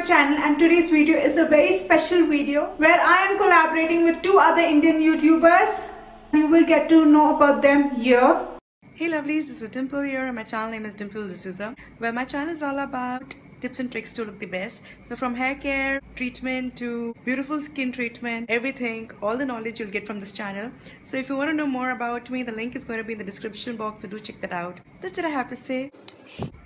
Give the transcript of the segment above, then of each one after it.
my channel, and today's video is a very special video where I am collaborating with two other Indian YouTubers. You will get to know about them here. Hey lovelies, this is Dimple here and my channel name is Dimple D'Souza, where my channel is all about tips and tricks to look the best. So from hair care, treatment to beautiful skin treatment, everything, all the knowledge you'll get from this channel. So if you want to know more about me, the link is going to be in the description box, so do check that out. That's it I have to say.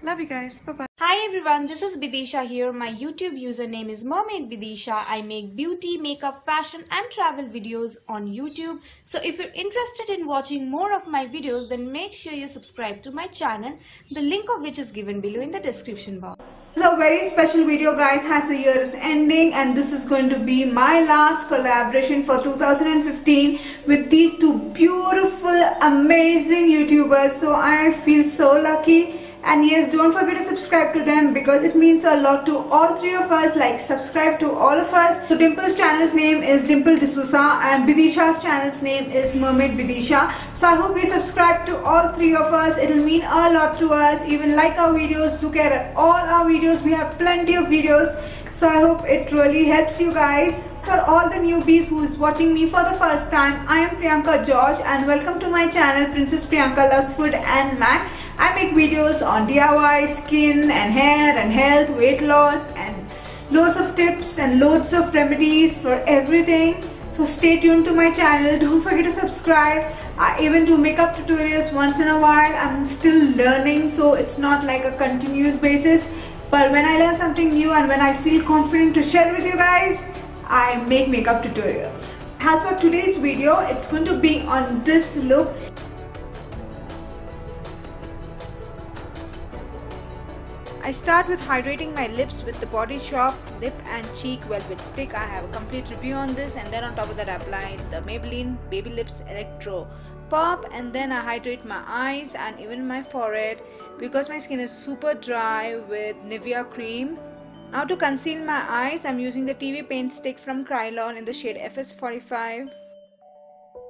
Love you guys. Bye-bye. Hi everyone, this is Bidisha here. My YouTube username is Mermaid Bidisha. I make beauty, makeup, fashion and travel videos on YouTube. So if you're interested in watching more of my videos, then make sure you subscribe to my channel, the link of which is given below in the description box. This is a very special video guys, as the year is ending and this is going to be my last collaboration for 2015 with these two beautiful, amazing YouTubers. So I feel so lucky. And yes, don't forget to subscribe to them because it means a lot to all three of us. Like, subscribe to all of us. So Dimple's channel's name is Dimple D'Souza and Bidisha's channel's name is Mermaid Bidisha. So I hope you subscribe to all three of us. It'll mean a lot to us. Even like our videos, look at all our videos. We have plenty of videos. So I hope it really helps you guys. For all the newbies who is watching me for the first time, I am Priyanka George and welcome to my channel Princess Priyanka Lustford and MAC. I make videos on DIY, skin and hair and health, weight loss and loads of tips and loads of remedies for everything. So stay tuned to my channel, don't forget to subscribe. I even do makeup tutorials once in a while. I'm still learning, so it's not like a continuous basis. But when I learn something new and when I feel confident to share with you guys, I make makeup tutorials. As for today's video, it's going to be on this look. I start with hydrating my lips with the Body Shop Lip and Cheek Velvet Stick. I have a complete review on this, and then on top of that I apply the Maybelline Baby Lips Electro Pop, and then I hydrate my eyes and even my forehead because my skin is super dry with Nivea cream. Now to conceal my eyes, I'm using the Tv Paint Stick from Krylon in the shade FS45.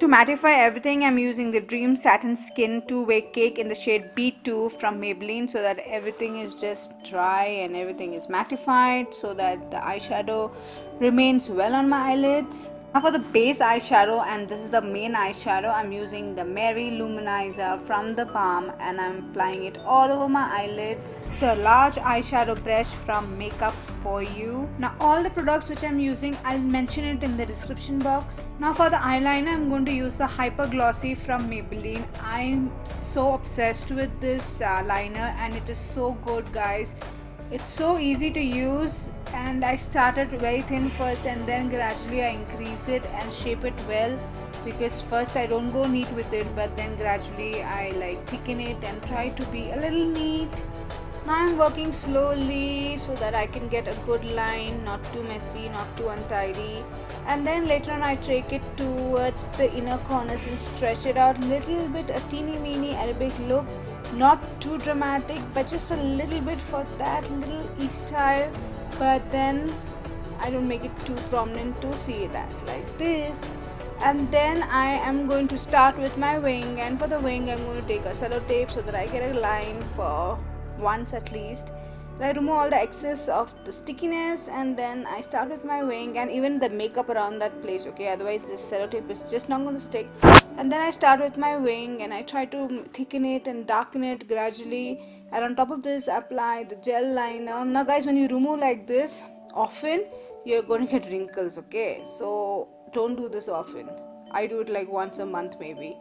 To mattify everything, I'm using the Dream Satin Skin Two-Way Cake in the shade B2 from Maybelline, so that everything is just dry and everything is mattified so that the eyeshadow remains well on my eyelids. Now for the base eyeshadow, and this is the main eyeshadow, I'm using the Mary Lou Manizer from The Balm and I'm applying it all over my eyelids. The large eyeshadow brush from Makeup For You. Now all the products which I'm using, I'll mention it in the description box. Now for the eyeliner, I'm going to use the Hyper Glossy from Maybelline. I'm so obsessed with this liner and it is so good guys. It's so easy to use and I started very thin first and then gradually I increase it and shape it well, because first I don't go neat with it, but then gradually I like thicken it and try to be a little neat. Now I'm working slowly so that I can get a good line, not too messy, not too untidy, and then later on I take it towards the inner corners and stretch it out little bit, a teeny weeny Arabic look. Not too dramatic, but just a little bit for that little e-style, but then I don't make it too prominent to see that, like this. And then I am going to start with my wing, and for the wing I'm going to take a cello tape so that I get a line for once at least. I remove all the excess of the stickiness and then I start with my wing and even the makeup around that place, okay, otherwise this sellotape is just not going to stick. And then I start with my wing and I try to thicken it and darken it gradually, and on top of this apply the gel liner. Now guys, when you remove like this often, you're going to get wrinkles, okay, so don't do this often. I do it like once a month maybe.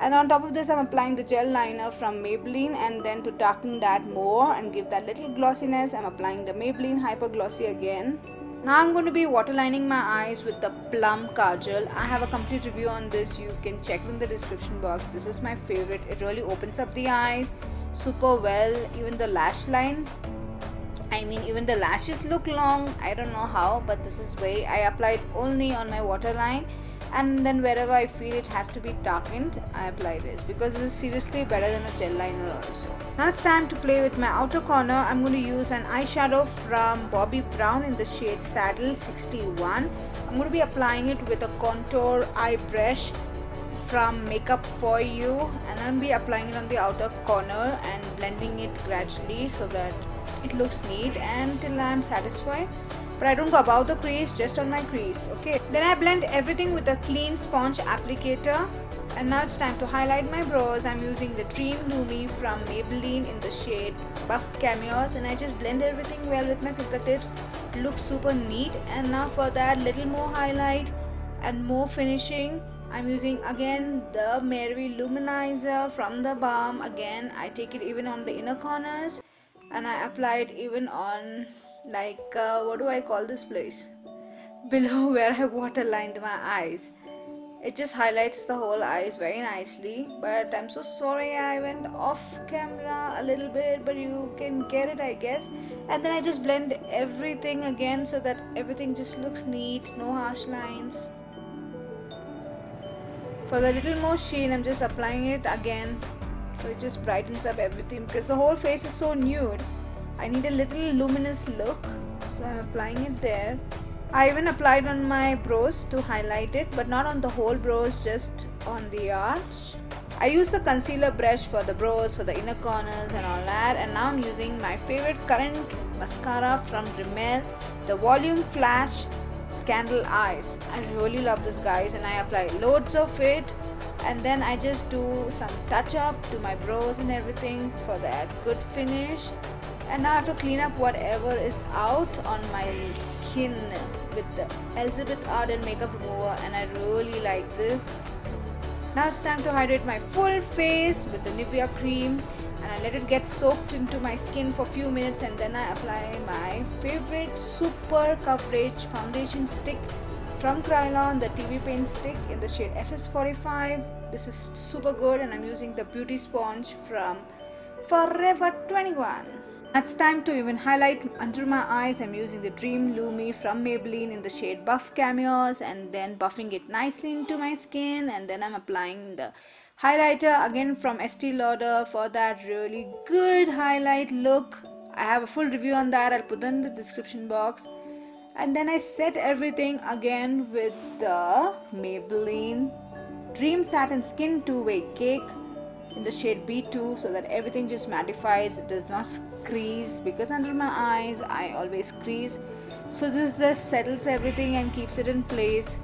And on top of this I'm applying the gel liner from Maybelline, and then to darken that more and give that little glossiness, I'm applying the Maybelline Hyper Glossy again. Now I'm going to be waterlining my eyes with the Plum Kajal. I have a complete review on this, you can check in the description box. This is my favorite, it really opens up the eyes super well. Even the lash line, I mean even the lashes look long, I don't know how, but this is way I applied only on my waterline. And then wherever I feel it has to be darkened, I apply this because it is seriously better than a gel liner also. Now it's time to play with my outer corner. I'm going to use an eyeshadow from Bobbi Brown in the shade Saddle 61. I'm going to be applying it with a contour eye brush from Makeup For You, and I'll be applying it on the outer corner and blending it gradually so that it looks neat until I'm satisfied, but I don't go above the crease, just on my crease. Okay, then I blend everything with a clean sponge applicator. And now it's time to highlight my brows. I'm using the Dream Lumi from Maybelline in the shade Buff Camios, and I just blend everything well with my fingertips. It looks super neat. And now for that, little more highlight and more finishing, I'm using again the Mary Lou Manizer from The Balm. Again, I take it even on the inner corners, and I apply it even on like what do I call this place below where I waterlined my eyes. It just highlights the whole eyes very nicely. But I'm so sorry I went off camera a little bit, but you can get it, I guess. And then I just blend everything again so that everything just looks neat, no harsh lines. For the little more sheen, I'm just applying it again, so it just brightens up everything, because the whole face is so nude. I need a little luminous look, so I'm applying it there. I even applied on my brows to highlight it, but not on the whole brows, just on the arch. I used a concealer brush for the brows, for the inner corners and all that. And now I'm using my favorite current mascara from Rimmel, the Volume Flash Scandal Eyes. I really love this, guys, and I apply loads of it. And then I just do some touch up to my brows and everything for that good finish. And now I have to clean up whatever is out on my skin with the Elizabeth Arden makeup remover, and I really like this. Now it's time to hydrate my full face with the Nivea cream, and I let it get soaked into my skin for a few minutes, and then I apply my favorite super coverage foundation stick from Krylon, the TV Paint Stick in the shade FS45. This is super good, and I'm using the beauty sponge from Forever 21. It's time to even highlight under my eyes. I'm using the Dream Lumi from Maybelline in the shade Buff Camios, and then buffing it nicely into my skin. And then I'm applying the highlighter again from Estee Lauder for that really good highlight look. I have a full review on that, I'll put them in the description box. And then I set everything again with the Maybelline Dream Satin Skin two-way cake in the shade B2, so that everything just mattifies. It does not crease, because under my eyes I always crease, so this just settles everything and keeps it in place.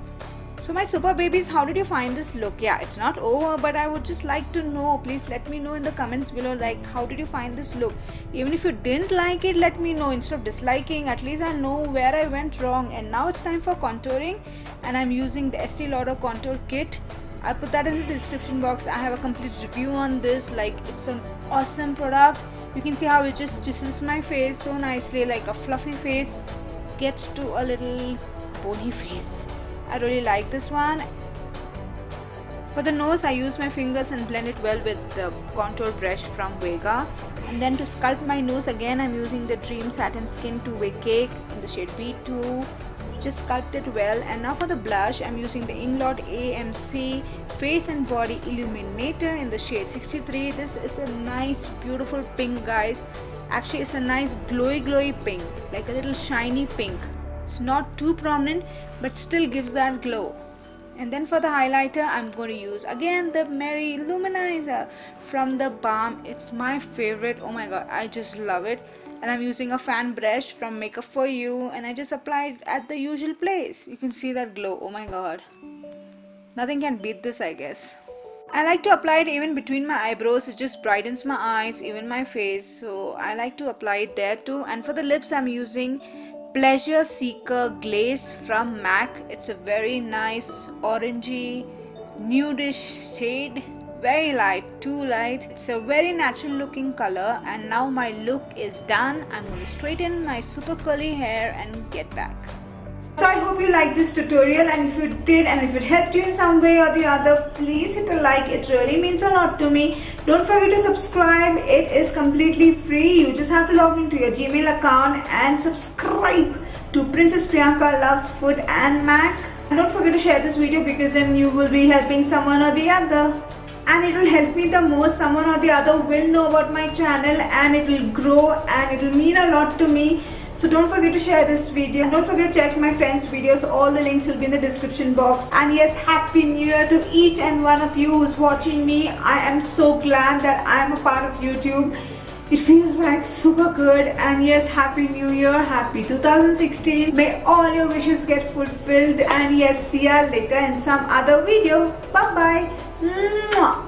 So my super babies, how did you find this look? Yeah, it's not over, but I would just like to know. Please let me know in the comments below, like, how did you find this look? Even if you didn't like it, let me know. Instead of disliking, at least I know where I went wrong. And now it's time for contouring, and I'm using the Estee Lauder contour kit. I'll put that in the description box. I have a complete review on this. Like, it's an awesome product. You can see how it just chisels my face so nicely. Like, a fluffy face gets to a little bony face. I really like this one. For the nose, I use my fingers and blend it well with the contour brush from Vega. And then to sculpt my nose again, I'm using the Dream Satin Skin two-way cake in the shade B2. Just sculpt it well. And now for the blush, I'm using the Inglot AMC Face and Body Illuminator in the shade 63. This is a nice beautiful pink, guys. Actually, it's a nice glowy pink, like a little shiny pink. It's not too prominent, but still gives that glow. And then for the highlighter, I'm going to use again the Mary Lou Manizer from The Balm. It's my favorite. Oh my god, I just love it. And I'm using a fan brush from Makeup For You, and I just apply it at the usual place. You can see that glow. Oh my god, nothing can beat this, I guess. I like to apply it even between my eyebrows. It just brightens my eyes, even my face, so I like to apply it there too. And for the lips, I'm using Pleasure Seeker Glaze from MAC. It's a very nice orangey nudish shade, very light, too light. It's a very natural looking color. And now my look is done. I'm going to straighten my super curly hair and get back. So I hope you liked this tutorial, and if you did, and if it helped you in some way or the other, please hit a like. It really means a lot to me. Don't forget to subscribe. It is completely free. You just have to log into your Gmail account and subscribe to Princess Priyanka Lustford and MAC. And don't forget to share this video, because then you will be helping someone or the other. And it will help me the most. Someone or the other will know about my channel, and it will grow, and it will mean a lot to me. So don't forget to share this video, and don't forget to check my friends' videos. All the links will be in the description box. And yes, Happy New Year to each and one of you who's watching me. I am so glad that I am a part of YouTube. It feels like super good. And yes, happy new year, happy 2016. May all your wishes get fulfilled. And yes, see ya later in some other video. Bye bye. Mwah.